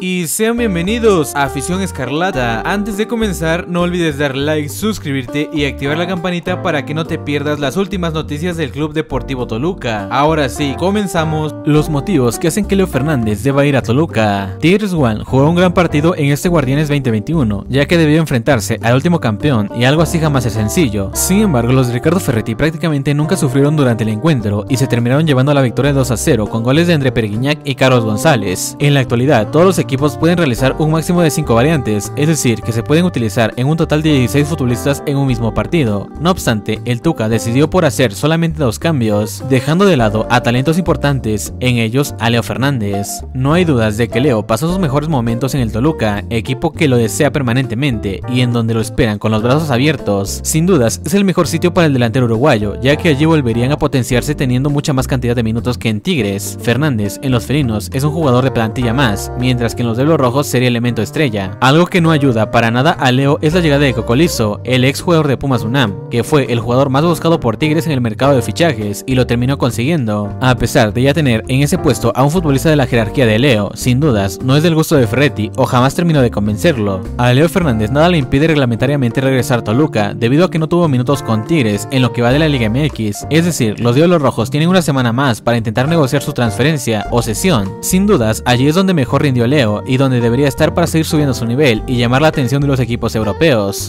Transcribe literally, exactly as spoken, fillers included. Y sean bienvenidos a Afición Escarlata. Antes de comenzar, no olvides dar like, suscribirte y activar la campanita para que no te pierdas las últimas noticias del Club Deportivo Toluca. Ahora sí, comenzamos. Los motivos que hacen que Leo Fernández deba ir a Toluca. Tigres One jugó un gran partido en este Guardianes veinte veintiuno, ya que debió enfrentarse al último campeón y algo así jamás es sencillo. Sin embargo, los de Ricardo Ferretti prácticamente nunca sufrieron durante el encuentro y se terminaron llevando a la victoria dos a cero con goles de André Pereguiñac y Carlos González. En la actualidad, todos los equipos pueden realizar un máximo de cinco variantes, es decir, que se pueden utilizar en un total de dieciséis futbolistas en un mismo partido. No obstante, el Tuca decidió por hacer solamente dos cambios, dejando de lado a talentos importantes, en ellos a Leo Fernández. No hay dudas de que Leo pasó sus mejores momentos en el Toluca, equipo que lo desea permanentemente y en donde lo esperan con los brazos abiertos. Sin dudas, es el mejor sitio para el delantero uruguayo, ya que allí volverían a potenciarse teniendo mucha más cantidad de minutos que en Tigres. Fernández, en los felinos, es un jugador de plantilla más, mientras que que en los Diablos Rojos sería elemento estrella. Algo que no ayuda para nada a Leo es la llegada de Cocolizo, el ex jugador de Pumas Unam, que fue el jugador más buscado por Tigres en el mercado de fichajes y lo terminó consiguiendo. A pesar de ya tener en ese puesto a un futbolista de la jerarquía de Leo, sin dudas no es del gusto de Ferretti o jamás terminó de convencerlo. A Leo Fernández nada le impide reglamentariamente regresar a Toluca, debido a que no tuvo minutos con Tigres en lo que va de la Liga M X, es decir, los Diablos Rojos tienen una semana más para intentar negociar su transferencia o cesión. Sin dudas, allí es donde mejor rindió Leo y donde debería estar para seguir subiendo su nivel y llamar la atención de los equipos europeos.